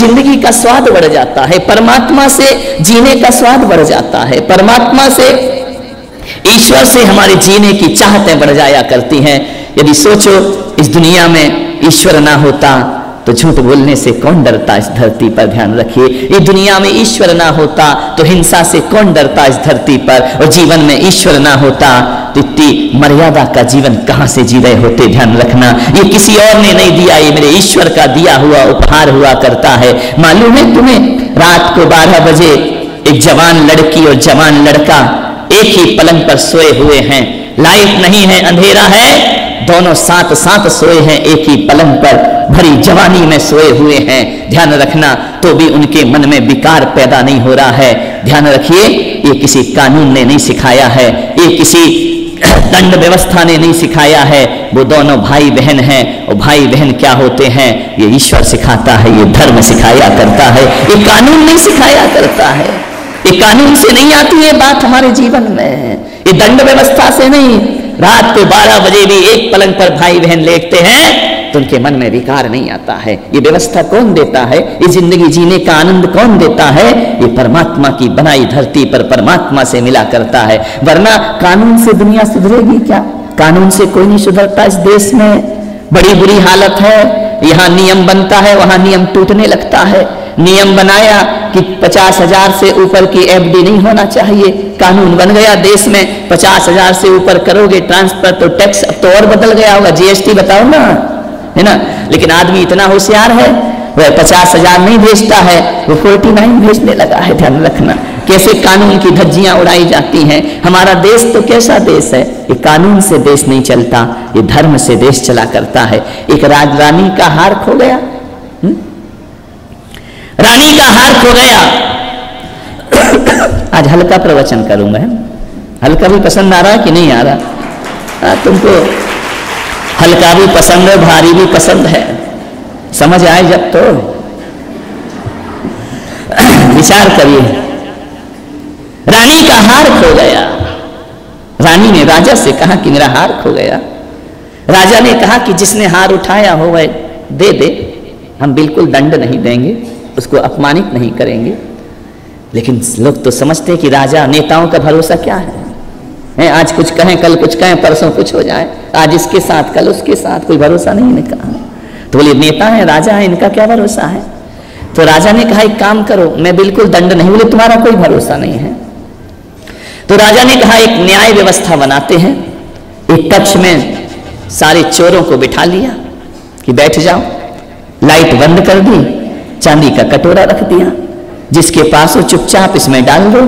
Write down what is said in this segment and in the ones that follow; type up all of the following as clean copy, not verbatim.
जिंदगी का स्वाद बढ़ जाता है, परमात्मा से जीने का स्वाद बढ़ जाता है, परमात्मा से ईश्वर से हमारे जीने की चाहतें बढ़ जाया करती हैं। यदि सोचो इस दुनिया में ईश्वर ना होता तो झूठ बोलने से कौन डरता, इस धरती पर ध्यान रखिए। ये दुनिया में ईश्वर ना होता तो हिंसा से कौन डरता इस धरती पर, और जीवन में ईश्वर ना होता तो इतनी मर्यादा का जीवन कहां से जी रहे होते, ध्यान रखना। ये किसी और ने नहीं दिया, ये मेरे ईश्वर का दिया हुआ उपहार हुआ करता है। मालूम है तुम्हें, रात को 12 बजे एक जवान लड़की और जवान लड़का एक ही पलंग पर सोए हुए हैं, लाइट नहीं है, अंधेरा है, दोनों साथ साथ सोए हैं, एक ही पलंग पर भरी जवानी में सोए हुए हैं, ध्यान रखना। तो भी उनके मन में विकार पैदा नहीं हो रहा है, ध्यान रखिए। ये किसी कानून ने नहीं सिखाया है, ये किसी दंड व्यवस्था ने नहीं सिखाया है, वो दोनों भाई बहन हैं। और भाई बहन क्या होते हैं, ये ईश्वर सिखाता है, ये धर्म सिखाया करता है, ये कानून नहीं सिखाया करता है। ये कानून से नहीं आती ये बात हमारे जीवन में, ये दंड व्यवस्था से नहीं। रात को 12 बजे भी एक पलंग पर भाई बहन लेटते हैं तो उनके मन में विकार नहीं आता है। ये व्यवस्था कौन देता है, ये जिंदगी जीने का आनंद कौन देता है, ये परमात्मा की बनाई धरती पर परमात्मा से मिला करता है। वरना कानून से दुनिया सुधरेगी क्या, कानून से कोई नहीं सुधरता इस देश में। बड़ी बुरी हालत है, यहाँ नियम बनता है, वहां नियम टूटने लगता है। नियम बनाया कि 50,000 से ऊपर की एफडी नहीं होना चाहिए, कानून बन गया देश में 50,000 से ऊपर करोगे ट्रांसफर तो टैक्स, अब तो और बदल गया होगा, जीएसटी बताओ ना, है ना। लेकिन आदमी इतना होशियार है, वह 50,000 नहीं भेजता है, वो 49 भेजने लगा है, ध्यान रखना। कैसे कानून की धज्जियां उड़ाई जाती हैं। हमारा देश तो कैसा देश है, ये कानून से देश नहीं चलता, ये धर्म से देश चला करता है। एक राजरानी का हार खो गया, रानी का हार खो गया। आज हल्का प्रवचन करूंगा, हल्का भी पसंद आ रहा है कि नहीं आ रहा, तुमको हल्का भी पसंद है भारी भी पसंद है, समझ आए जब तो विचार करिए। रानी का हार खो गया, रानी ने राजा से कहा कि मेरा हार खो गया। राजा ने कहा कि जिसने हार उठाया हो वह दे दे, हम बिल्कुल दंड नहीं देंगे, उसको अपमानित नहीं करेंगे। लेकिन लोग तो समझते हैं कि राजा नेताओं का भरोसा क्या है, आज कुछ कहें कल कुछ कहें परसों कुछ हो जाए, आज इसके साथ कल उसके साथ, कोई भरोसा नहीं है। कहा तो बोले नेता है राजा है, इनका क्या भरोसा है। तो राजा ने कहा एक काम करो, मैं बिल्कुल दंड नहीं, बोले तुम्हारा कोई भरोसा नहीं है। तो राजा ने कहा एक न्याय व्यवस्था बनाते हैं। एक कक्ष में सारे चोरों को बिठा लिया कि बैठ जाओ, लाइट बंद कर दी, चांदी का कटोरा रख दिया, जिसके पास हो चुपचाप इसमें डाल दो,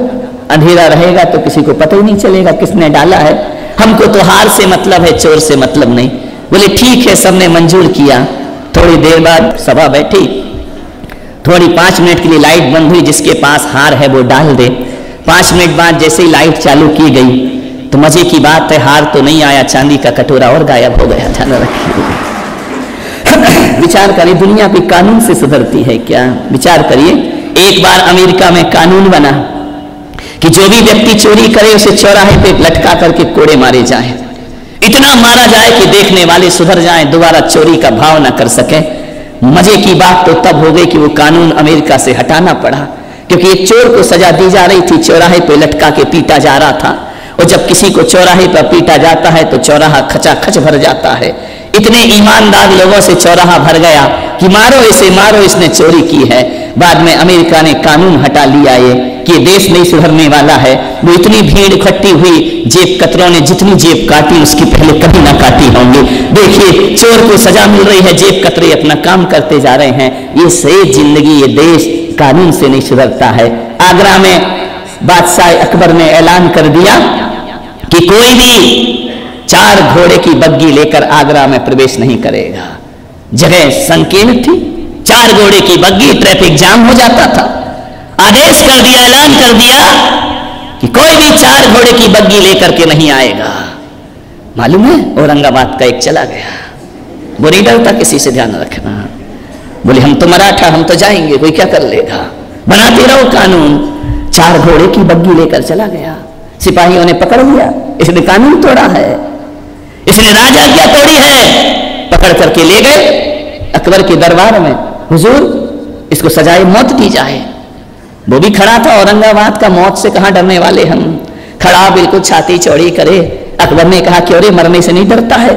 अंधेरा रहेगा तो किसी को पता ही नहीं चलेगा किसने डाला है, हमको तो हार से मतलब है चोर से मतलब नहीं। बोले ठीक है, सबने मंजूर किया। थोड़ी देर बाद सभा बैठी, थोड़ी 5 मिनट के लिए लाइट बंद हुई, जिसके पास हार है वो डाल दे। 5 मिनट बाद जैसे ही लाइट चालू की गई तो मजे की बात है, हार तो नहीं आया, चांदी का कटोरा और गायब हो गया। ध्यान रखिए, विचार करिए, दुनिया भी कानून से सुधरती है क्या, विचार करिए। एक बार अमेरिका में कानून बना कि जो भी व्यक्ति चोरी करे उसे चौराहे पे लटका करके कोड़े मारे जाए, इतना मारा जाए कि देखने वाले सुधर जाएं, दोबारा चोरी का भाव ना कर सके। मजे की बात तो तब हो गई कि वो कानून अमेरिका से हटाना पड़ा, क्योंकि एक चोर को सजा दी जा रही थी, चौराहे पे लटका के पीटा जा रहा था। और जब किसी को चौराहे पर पीटा जाता है तो चौराहा खचाखच भर जाता है। इतने ईमानदार लोगों से चौराहा भर गया कि मारो इसे मारो, इसने चोरी की है। बाद में अमेरिका ने कानून हटा लिया ये कि देश नहीं सुधरने वाला है। वो इतनी भीड़ इकट्ठी हुई, जेब कतरों ने जितनी जेब काटी उसकी पहले कभी ना काटी होंगी। देखिए चोर को सजा मिल रही है, जेब कतरे अपना काम करते जा रहे हैं। ये सही जिंदगी, ये देश कानून से नहीं सुधरता है। आगरा में बादशाह अकबर ने ऐलान कर दिया कि कोई भी 4 घोड़े की बग्गी लेकर आगरा में प्रवेश नहीं करेगा। जगह संकीर्ण थी, 4 घोड़े की बग्गी, ट्रैफिक जाम हो जाता था। आदेश कर दिया, ऐलान कर दिया कि कोई भी 4 घोड़े की बग्गी लेकर के नहीं आएगा। मालूम है औरंगाबाद का एक चला गया, वो नहीं डरता किसी से, ध्यान रखना। बोले हम तो मराठा, हम तो जाएंगे, कोई क्या कर लेगा, बनाते रहो कानून। 4 घोड़े की बग्गी लेकर चला गया, सिपाहियों ने पकड़ लिया, इसने कानून तोड़ा है, इसने राजा क्या तोड़ी है। पकड़ करके ले गए अकबर के दरबार में, हुजूर इसको सजाए मौत दी जाए। वो भी खड़ा था औरंगाबाद का, मौत से कहाँ डरने वाले हम, खड़ा बिल्कुल छाती चौड़ी करे। अकबर ने कहा क्यों रे, मरने से नहीं डरता है?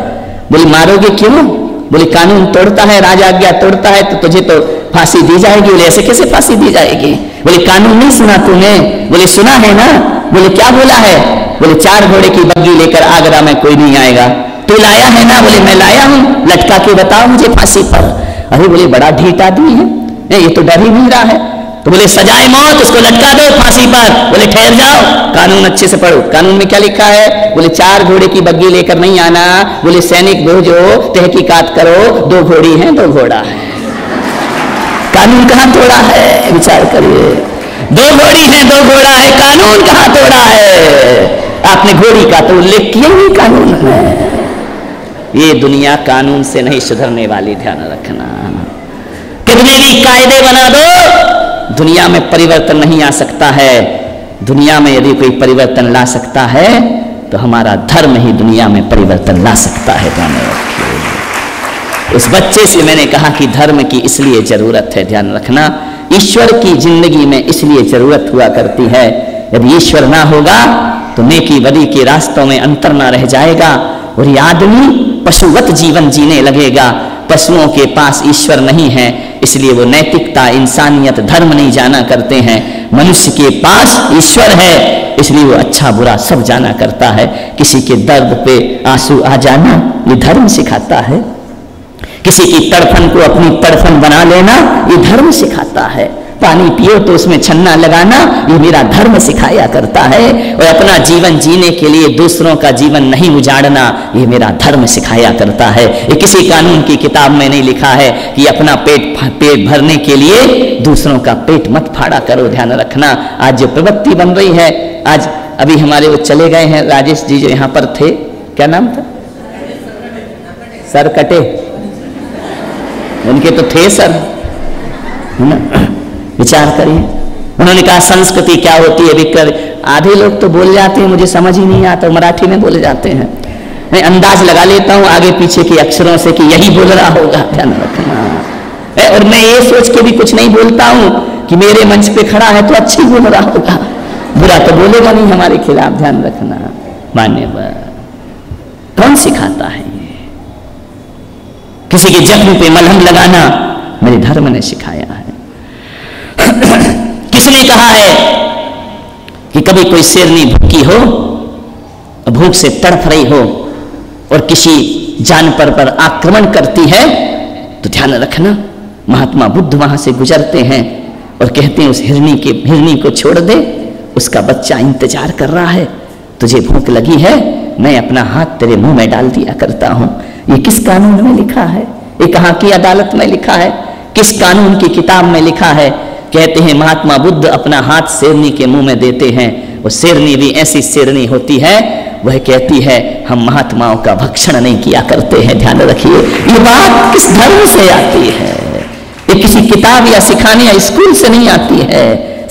बोली मारोगे क्यों? बोली कानून तोड़ता है, राजा आज्ञा तोड़ता है तो तुझे तो फांसी दी जाएगी। बोले ऐसे कैसे फांसी दी जाएगी? बोले कानून नहीं सुना तूने? बोले सुना है ना। बोले क्या बोला है? बोले 4 घोड़े की बग्गी लेकर आगरा में कोई नहीं आएगा, तू लाया है ना? बोले मैं लाया हूँ, लटका के बताओ मुझे फांसी पर। अरे बोले बड़ा ढीठ आदमी है ये, तो डर ही नहीं रहा है। तो बोले सजाए मौत, उसको लटका दो फांसी पर। बोले ठहर जाओ, कानून अच्छे से पढ़ो, कानून में क्या लिखा है? बोले 4 घोड़े की बग्गी लेकर नहीं आना। बोले सैनिक भेजो, तहकीकात करो, 2 घोड़ी हैं 2 घोड़ा है, कानून कहाँ तोड़ा है? विचार करिए, 2 घोड़ी हैं 2 घोड़ा है, कानून कहाँ तोड़ा है? आपने घोड़ी का तो उल्लेख किया ही कानून है। ये दुनिया कानून से नहीं सुधरने वाली, ध्यान रखना। कितने भी कायदे बना दो दुनिया में परिवर्तन नहीं आ सकता है। दुनिया में यदि कोई परिवर्तन ला सकता है तो हमारा धर्म ही दुनिया में परिवर्तन ला सकता है। ध्यान रखिए, उस बच्चे से मैंने कहा कि धर्म की इसलिए जरूरत है, ध्यान रखना, ईश्वर की जिंदगी में इसलिए जरूरत हुआ करती है। यदि ईश्वर ना होगा तो नेकी बदी के रास्तों में अंतर ना रह जाएगा और ये आदमी पशुवत जीवन जीने लगेगा। पशुओं के पास ईश्वर नहीं है, इसलिए वो नैतिकता, इंसानियत, धर्म नहीं जाना करते हैं। मनुष्य के पास ईश्वर है, इसलिए वो अच्छा बुरा सब जाना करता है। किसी के दर्द पे आंसू आ जाना ये धर्म सिखाता है, किसी की तड़फन को अपनी तड़फन बना लेना ये धर्म सिखाता है। पानी पियो तो उसमें छन्ना लगाना ये मेरा धर्म सिखाया करता है, और अपना जीवन जीने के लिए दूसरों का जीवन नहीं उजाड़ना ये मेरा धर्म सिखाया करता है। ये किसी कानून की किताब में नहीं लिखा है कि अपना पेट भरने के लिए दूसरों का पेट मत फाड़ा करो, ध्यान रखना। आज जो प्रवृत्ति बन रही है, आज अभी हमारे वो चले गए हैं राजेश जी जो यहाँ पर थे, क्या नाम था? सर कटे, उनके तो थे सर, है ना? विचार करिए, उन्होंने कहा संस्कृति क्या होती है। विकर आधे लोग तो बोल जाते हैं, मुझे समझ ही नहीं आता, मराठी में बोले जाते हैं, मैं अंदाज लगा लेता हूँ आगे पीछे के अक्षरों से कि यही बोल रहा होगा, ध्यान रखना। और मैं ये सोच के भी कुछ नहीं बोलता हूँ कि मेरे मंच पे खड़ा है तो अच्छी बोल रहा होगा, बुरा तो बोलेगा नहीं हमारे खिलाफ, ध्यान रखना। मान्यवर, कौन सिखाता है? किसी के जख्म पे मलहम लगाना मेरे धर्म ने सिखाया है। किसने कहा है कि कभी कोई शेरनी भूखी हो, भूख से तड़फ रही हो और किसी जानवर पर आक्रमण करती है तो ध्यान रखना, महात्मा बुद्ध वहां से गुजरते हैं और कहते हैं उस हिरनी को छोड़ दे, उसका बच्चा इंतजार कर रहा है, तुझे भूख लगी है, मैं अपना हाथ तेरे मुंह में डाल दिया करता हूं। ये किस कानून में लिखा है? ये कहां की अदालत में लिखा है? किस कानून की किताब में लिखा है? कहते हैं महात्मा बुद्ध अपना हाथ शेरनी के मुंह में देते हैं, और शेरनी भी ऐसी शेरनी होती है, वह कहती है हम महात्माओं का भक्षण नहीं किया करते हैं। ध्यान रखिए, ये बात किस धर्म से आती है? ये किसी किताब या सिखाने या स्कूल से नहीं आती है।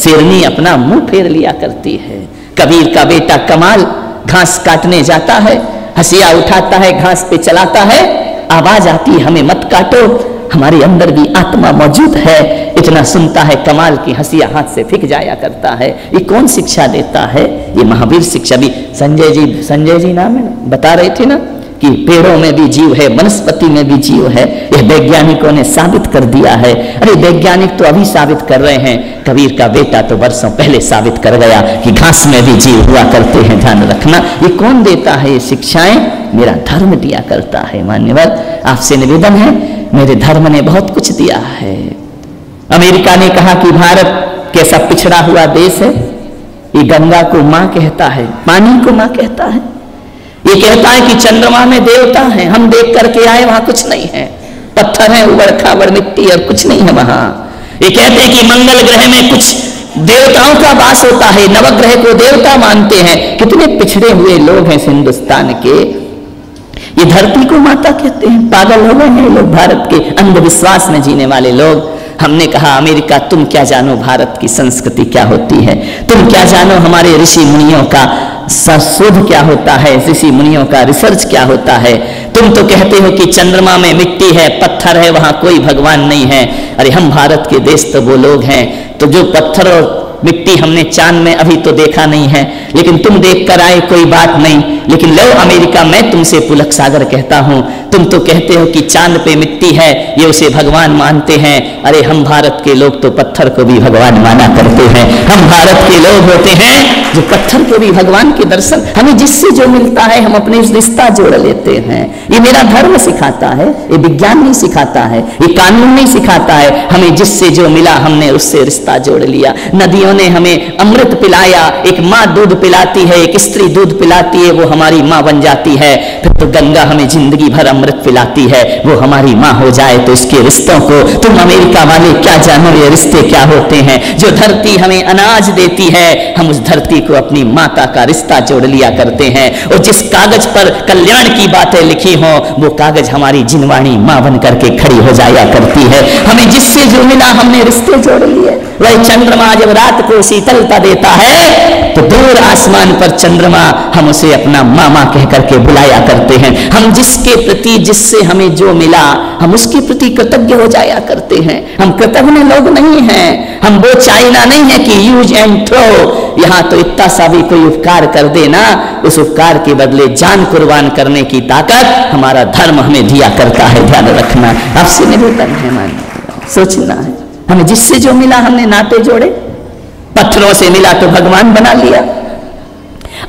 शेरनी अपना मुंह फेर लिया करती है। कबीर का बेटा कमाल घास काटने जाता है, हंसिया उठाता है, घास पे चलाता है, आवाज आती है हमें मत काटो, हमारे अंदर भी आत्मा मौजूद है। इतना सुनता है कमाल की हंसिया हाथ से फिक जाया करता है। ये कौन शिक्षा देता है? ये महावीर शिक्षा भी। संजय जी नाम है ना, बता रहे थे ना कि पेड़ों में भी जीव है, वनस्पति में भी जीव है, यह वैज्ञानिकों ने साबित कर दिया है। अरे वैज्ञानिक तो अभी साबित कर रहे हैं, कबीर का बेटा तो वर्षों पहले साबित कर गया कि घास में भी जीव हुआ करते हैं। ध्यान रखना, ये कौन देता है ये शिक्षाएं? मेरा धर्म दिया करता है। मान्यवर, आपसे निवेदन है, मेरे धर्म ने बहुत कुछ दिया है। अमेरिका ने कहा कि भारत कैसा पिछड़ा हुआ देश है। ये गंगा को माँ कहता है, पानी को माँ कहता है। ये कहता है कि चंद्रमा में देवता है, हम देख करके आए वहां कुछ नहीं है, पत्थर है, उबड़ खाबड़ मिट्टी और कुछ नहीं है वहां। ये कहते हैं कि मंगल ग्रह में कुछ देवताओं का वास होता है, नवग्रह को देवता मानते हैं। कितने पिछड़े हुए लोग हैं हिंदुस्तान के। ये धरती को माता कहते हैं। पागल हो गए हैं लोग, भारत के अंधविश्वास में जीने वाले लोग। हमने कहा अमेरिका तुम क्या जानो भारत की संस्कृति क्या होती है, तुम क्या जानो हमारे ऋषि मुनियों का शोध क्या होता है, ऋषि मुनियों का रिसर्च क्या होता है, तुम तो कहते हो कि चंद्रमा में मिट्टी है, पत्थर है, वहां कोई भगवान नहीं है। अरे हम भारत के देश तो वो लोग हैं, तो जो पत्थर और मिट्टी हमने चांद में अभी तो देखा नहीं है, लेकिन तुम देख कर आए, कोई बात नहीं। लेकिन लो अमेरिका, मैं तुमसे पुलक सागर कहता हूं, तुम तो कहते हो कि चांद पे मिट्टी है, ये उसे भगवान मानते हैं। अरे हम भारत के लोग तो पत्थर को भी भगवान माना करते हैं। हम भारत के लोग होते हैं जो पत्थर को भी भगवान के दर्शन, हमें जिससे जो मिलता है हम अपने उस रिश्ता जोड़ लेते हैं। ये मेरा धर्म सिखाता है, ये विज्ञान नहीं सिखाता है, ये कानून नहीं सिखाता है। हमें जिससे जो मिला हमने उससे रिश्ता जोड़ लिया। नदियों ने हमें अमृत पिलाया, एक माँ दूध पिलाती है, एक स्त्री दूध पिलाती है, वो हमारी माँ बन जाती है। फिर तो गंगा हमें जिंदगी भर अमृत पिलाती है, वो हमारी माँ हो जाए। तो इसके रिश्तों को तुम अमेरिका वाले क्या जानो, ये रिश्ते क्या होते हैं। जो धरती हमें अनाज देती है, हम उस धरती को अपनी माता का रिश्ता जोड़ लिया करते हैं। और जिस कागज पर कल्याण की बातें लिखी हो, वो कागज हमारी जिनवाणी माँ बन करके खड़ी हो जाया करती है। हमें जिससे जो मिला हमने रिश्ते जोड़ लिए। वही चंद्रमा जब रात को शीतलता देता है, तो दूर आसमान पर चंद्रमा, हम उसे अपना मामा कह करके बुलाया करते हैं। हम जिसके प्रति, जिससे हमें जो मिला, हम उसके प्रति कृतज्ञ हो जाया करते हैं। हम कृतज्ञ लोग नहीं हैं, हम वो चाइना नहीं है कि यूज एंड थ्रो। यहाँ तो इतना सा भी कोई उपकार कर देना, उस उपकार के बदले जान कुर्बान करने की ताकत हमारा धर्म हमें दिया करता है। ध्यान रखना, आपसे निवेदन है, मान सोचना है। हमें जिससे जो मिला हमने नाते जोड़े। पत्थरों से मिला तो भगवान बना लिया,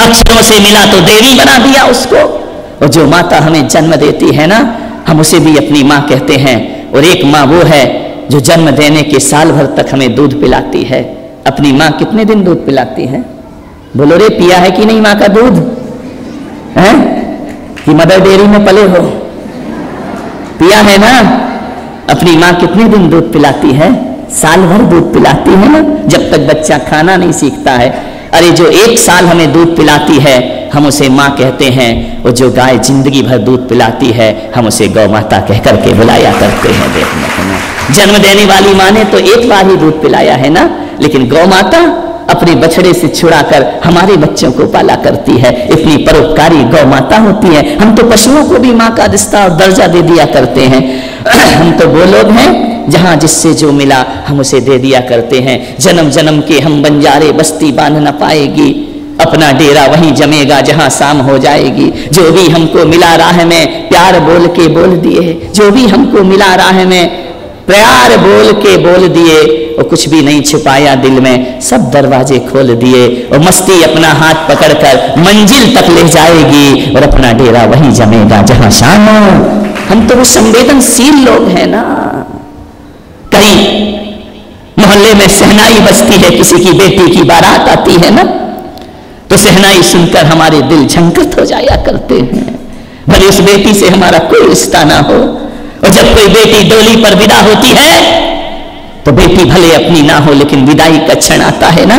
अक्षरों से मिला तो देवी बना दिया उसको। और जो माता हमें जन्म देती है ना, हम उसे भी अपनी माँ कहते हैं। और एक माँ वो है जो जन्म देने के साल भर तक हमें दूध पिलाती है। अपनी माँ कितने दिन दूध पिलाती है? बोलो रे, पिया है कि नहीं माँ का दूध? है कि मदर डेयरी में पले हो? पिया है ना। अपनी माँ कितने दिन दूध पिलाती है? साल भर दूध पिलाती है ना, जब तक बच्चा खाना नहीं सीखता है। अरे जो एक साल हमें दूध पिलाती है, हम उसे माँ कहते हैं। और जो गाय जिंदगी भर दूध पिलाती है, हम उसे गौ माता कह करके बुलाया करते हैं। देखने को ना, जन्म देने वाली माँ ने तो एक बार ही दूध पिलाया है ना, लेकिन गौ माता अपने बछड़े से छुड़ाकर हमारे बच्चों को पाला करती है। इतनी परोपकारी गौ माता होती है। हम तो पशुओं को भी माँ का रिश्ता और दर्जा दे दिया करते हैं। हम तो वो लोग हैं जहाँ जिससे जो मिला हम उसे दे दिया करते हैं। जन्म जन्म के हम बंजारे बस्ती बांध न पाएगी, अपना डेरा वहीं जमेगा जहाँ शाम हो जाएगी। जो भी हमको मिला राह में प्यार बोल के बोल दिए, जो भी हमको मिला राह में प्यार बोल के बोल दिए, और कुछ भी नहीं छिपाया दिल में, सब दरवाजे खोल दिए। और मस्ती अपना हाथ पकड़कर मंजिल तक ले जाएगी, और अपना डेरा वहीं जमेगा जहां शाम हो। हम तो वो संवेदनशील लोग हैं ना। कहीं मोहल्ले में सहनाई बजती है, किसी की बेटी की बारात आती है ना, तो सहनाई सुनकर हमारे दिल झंकृत हो जाया करते हैं, भले उस बेटी से हमारा कोई रिश्ता ना हो। और जब कोई बेटी डोली पर विदा होती है, तो बेटी भले अपनी ना हो, लेकिन विदाई का क्षण आता है ना,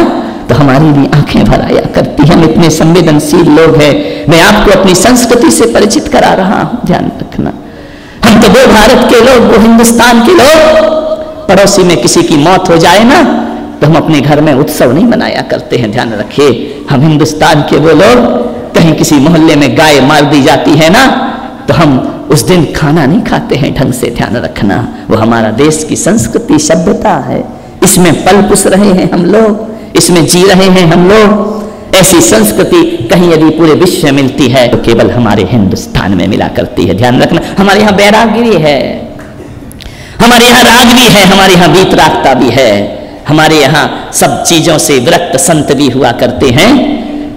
तो हमारी भी आंखें भर आया करती हैं। हम इतने संवेदनशील लोग हैं। मैं आपको अपनी संस्कृति से परिचित करा रहा हूं, ध्यान रखना। हम तो वो भारत के लोग, वो हिंदुस्तान के लोग, पड़ोसी में किसी की मौत हो जाए ना, तो हम अपने घर में उत्सव नहीं मनाया करते हैं। ध्यान रखिए, हम हिंदुस्तान के वो लोग, कहीं किसी मोहल्ले में गाय मार दी जाती है ना, तो हम उस दिन खाना नहीं खाते हैं ढंग से। ध्यान रखना, वो हमारा देश की संस्कृति, सभ्यता है। इसमें पल पुस रहे हैं हम लोग, इसमें जी रहे हैं हम लोग। ऐसी संस्कृति कहीं यदि पूरे विश्व में मिलती है, तो केवल हमारे हिंदुस्तान में मिला करती है। ध्यान रखना, हमारे यहाँ बैरागगिरी है, हमारे यहाँ राग भी है, हमारे यहाँ वीतरागता भी है, हमारे यहाँ सब चीजों से विरक्त संत भी हुआ करते हैं।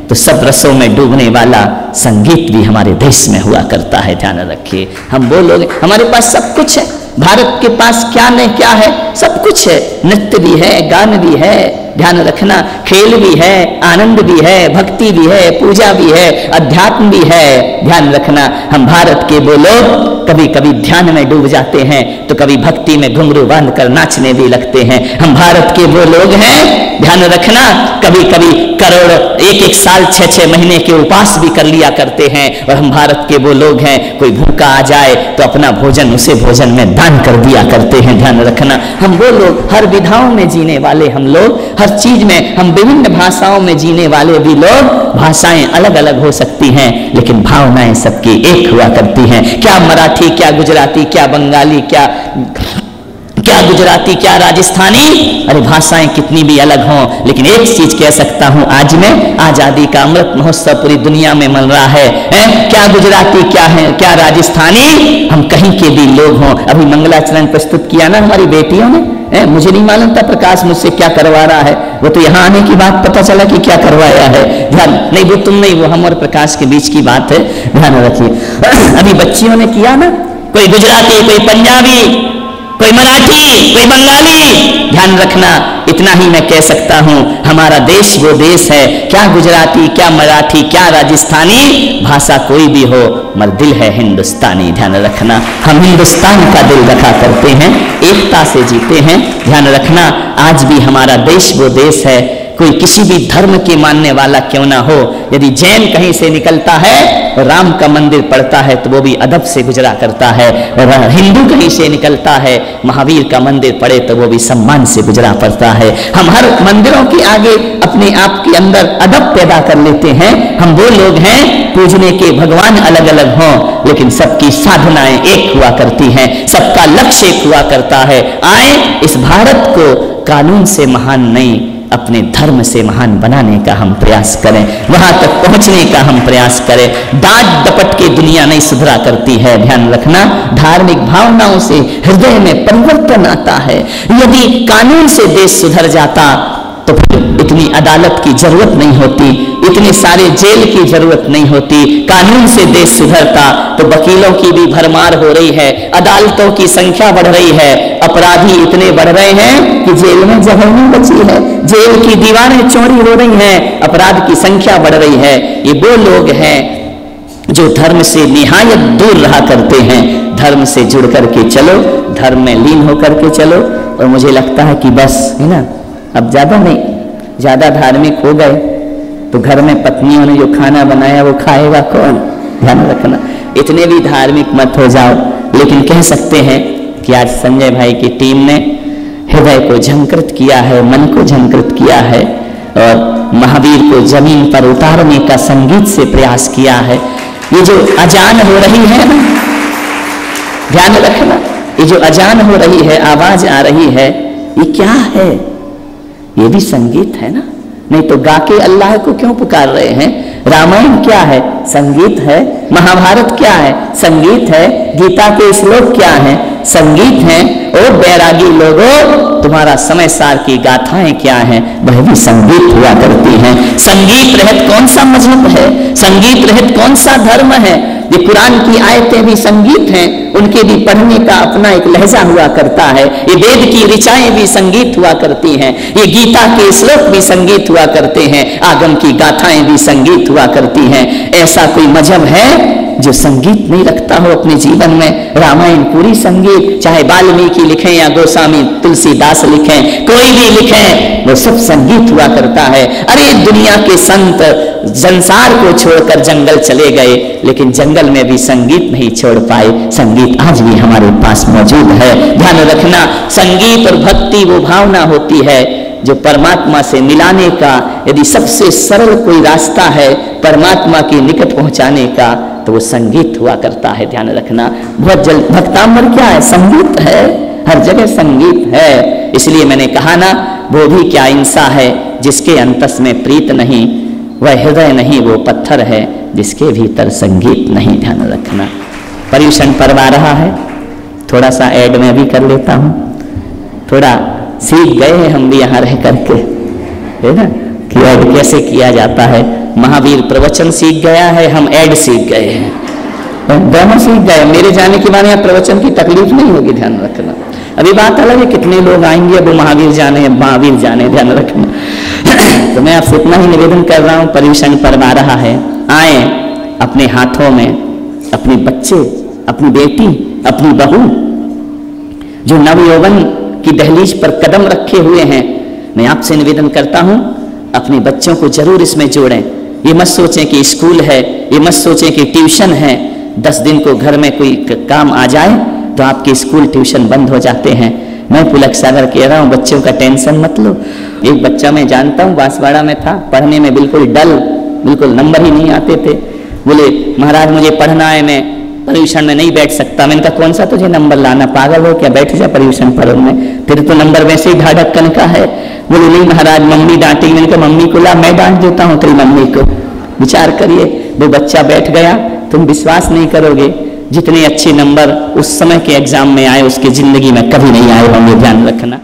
तो सब रसों में डूबने वाला संगीत भी हमारे देश में हुआ करता है। ध्यान रखिए, हम वो लोग, हमारे पास सब कुछ है। भारत के पास क्या नहीं क्या है, सब कुछ है। नृत्य भी है, गान भी है, ध्यान रखना, खेल भी है, आनंद भी है, भक्ति भी है, पूजा भी है, अध्यात्म भी है। ध्यान रखना, हम भारत के वो लोग कभी कभी ध्यान में डूब जाते हैं, तो कभी भक्ति में घुंघरू बांध कर नाचने भी लगते हैं। हम भारत के वो लोग हैं, ध्यान रखना, कभी कभी करोड़ एक एक साल 6-6 महीने के उपवास भी कर लिया करते हैं। और हम भारत के वो लोग हैं, कोई भूखा आ जाए तो अपना भोजन उसे भोजन में दान कर दिया करते हैं। ध्यान रखना, हम वो लोग हर विधाओं में जीने वाले, हम लोग हर चीज में, हम विभिन्न भाषाओं में जीने वाले भी लोग, भाषाएं अलग अलग हो सकती हैं लेकिन भावनाएं सबकी एक हुआ करती हैं। क्या मराठी, क्या गुजराती, क्या बंगाली, क्या गुजराती, क्या राजस्थानी, अरे भाषाएं कितनी भी अलग हों, लेकिन एक चीज कह सकता हूं, आज मैं आजादी का अमृत महोत्सव पूरी दुनिया में मन रहा है। क्या गुजराती, क्या है, क्या राजस्थानी, हम कहीं के भी लोग हों। अभी मंगलाचरण प्रस्तुत किया ना हमारी बेटियों ने, मुझे नहीं मालूम था प्रकाश मुझसे क्या करवा रहा है, वो तो यहाँ आने की बात पता चला कि क्या करवाया है। ध्यान नहीं, वो तुम नहीं, वो हम और प्रकाश के बीच की बात है, ध्यान रखिए। अभी बच्चियों ने किया ना, कोई गुजराती, कोई पंजाबी, कोई मराठी, कोई बंगाली। ध्यान रखना, इतना ही मैं कह सकता हूं, हमारा देश वो देश है, क्या गुजराती, क्या मराठी, क्या राजस्थानी, भाषा कोई भी हो, मगर दिल है हिंदुस्तानी। ध्यान रखना, हम हिंदुस्तान का दिल रखा करते हैं, एकता से जीते हैं। ध्यान रखना, आज भी हमारा देश वो देश है, कोई किसी भी धर्म के मानने वाला क्यों ना हो, यदि जैन कहीं से निकलता है और राम का मंदिर पड़ता है तो वो भी अदब से गुजरा करता है, और हिंदू कहीं से निकलता है महावीर का मंदिर पड़े तो वो भी सम्मान से गुजरा पड़ता है। हम हर मंदिरों के आगे अपने आप के अंदर अदब पैदा कर लेते हैं। हम वो लोग हैं, पूजने के भगवान अलग अलग हों लेकिन सबकी साधनाएं एक हुआ करती हैं, सबका लक्ष्य एक हुआ करता है। आए इस भारत को कानून से महान नहीं, अपने धर्म से महान बनाने का हम प्रयास करें, वहां तक पहुंचने का हम प्रयास करें। डांट डपट के दुनिया नहीं सुधरा करती है। ध्यान रखना, धार्मिक भावनाओं से हृदय में परिवर्तन आता है। यदि कानून से देश सुधर जाता तो फिर इतनी अदालत की जरूरत नहीं होती, इतने सारे जेल की जरूरत नहीं होती। कानून से देश सुधरता तो वकीलों की भी भरमार हो रही है, अदालतों की संख्या बढ़ रही है, अपराधी इतने बढ़ रहे हैं कि जेल में जगह नहीं बची है, जेल की दीवारें चौड़ी हो रही हैं, अपराध की संख्या बढ़ रही है। ये वो लोग हैं जो धर्म से निहायत दूर रहा करते हैं। धर्म से जुड़ करके चलो, धर्म में लीन होकर के चलो, और मुझे लगता है कि बस है ना, अब ज्यादा नहीं, ज्यादा धार्मिक हो गए तो घर में पत्नियों ने जो खाना बनाया वो खाएगा कौन। ध्यान रखना, इतने भी धार्मिक मत हो जाओ। लेकिन कह सकते हैं कि आज संजय भाई की टीम ने हृदय को झंकृत किया है, मन को झंकृत किया है, और महावीर को जमीन पर उतारने का संगीत से प्रयास किया है। ये जो अजान हो रही है ना, ध्यान रखना, ये जो अजान हो रही है, आवाज आ रही है, ये क्या है? ये भी संगीत है ना, नहीं तो गा के अल्लाह को क्यों पुकार रहे हैं? रामायण क्या है? संगीत है। महाभारत क्या है? संगीत है। गीता के श्लोक क्या है? संगीत है। और बैरागी लोगों, तुम्हारा समय सार की गाथाएं क्या हैं? वह भी संगीत हुआ करती हैं। संगीत रहित कौन सा मजहब है? संगीत रहित कौन सा धर्म है? ये कुरान की आयतें भी संगीत हैं, उनके भी पढ़ने का अपना एक लहजा हुआ करता है। ये वेद की ऋचाएं भी संगीत हुआ करती हैं, ये गीता के श्लोक भी संगीत हुआ करते हैं, आगम की गाथाएं भी संगीत हुआ करती हैं। ऐसा कोई मजहब है जो संगीत नहीं रखता हो अपने जीवन में? रामायण पूरी संगीत, चाहे वाल्मीकि लिखें या गोस्वामी तुलसीदास लिखें, कोई भी लिखें, वो सब संगीत हुआ करता है। अरे दुनिया के संत संसार को छोड़कर जंगल चले गए, लेकिन जंगल में भी संगीत नहीं छोड़ पाए। संगीत आज भी हमारे पास मौजूद है। ध्यान रखना, संगीत और भक्ति वो भावना होती है जो परमात्मा से मिलाने का, यदि सबसे सरल कोई रास्ता है परमात्मा के निकट पहुंचाने का, तो वो संगीत हुआ करता है। ध्यान रखना, बहुत जल भक्तांबर क्या है? संगीत है, हर जगह संगीत है। इसलिए मैंने कहा ना, वो भी क्या इंसा है जिसके अंतस में प्रीत नहीं, वह हृदय नहीं, वो पत्थर है जिसके भीतर संगीत नहीं। ध्यान रखना, पर्यूषण पर्व आ रहा है, थोड़ा सा ऐड में भी कर लेता हूँ, थोड़ा सीख गए हैं हम भी यहाँ रह करके, है ना, कि ऐड कैसे किया जाता है। महावीर प्रवचन सीख गया है, हम ऐड सीख गए हैं, दोनों सीख गए। मेरे जाने के बाद यहाँ प्रवचन की तकलीफ नहीं होगी। ध्यान रखना, अभी बात अलग है कितने लोग आएंगे, अब महावीर जाने, महावीर जाने। ध्यान रखना तो मैं आपसे इतना ही निवेदन कर रहा हूँ, पर्यूषण पर्व आ रहा है, आए अपने हाथों में अपने बच्चे, अपनी बेटी, अपनी बहू जो नवयौवन की दहलीज पर कदम रखे हुए हैं, मैं आपसे निवेदन करता हूँ, अपने बच्चों को जरूर इसमें जोड़ें। ये मत सोचें कि स्कूल है, ये मत सोचें कि ट्यूशन है, 10 दिन को घर में कोई काम आ जाए तो तो आपके स्कूल ट्यूशन बंद हो जाते हैं। मैं पुलक सागर कह रहा हूँ, बच्चों का टेंशन मत लो। एक बच्चा मैं जानता हूँ, बांसवाड़ा में था, पढ़ने में बिल्कुल डल, बिल्कुल नंबर ही नहीं आते थे। बोले महाराज मुझे पढ़ना है, मैं परीक्षण में नहीं बैठ सकता। मैंने कहा कौन सा तुझे नंबर लाना, पागल हो क्या, बैठ जा परीक्षण पढ़ो में, तेरे तो नंबर वैसे ही धाड़कन का है। बोले नहीं महाराज मम्मी डांटेगी। मैंने कहा मम्मी को ला, मैं डांट देता हूँ तेरी मम्मी को। विचार करिए, वो बच्चा बैठ गया। तुम विश्वास नहीं करोगे, जितने अच्छे नंबर उस समय के एग्जाम में आए उसके जिंदगी में कभी नहीं आए होंगे। ध्यान रखना।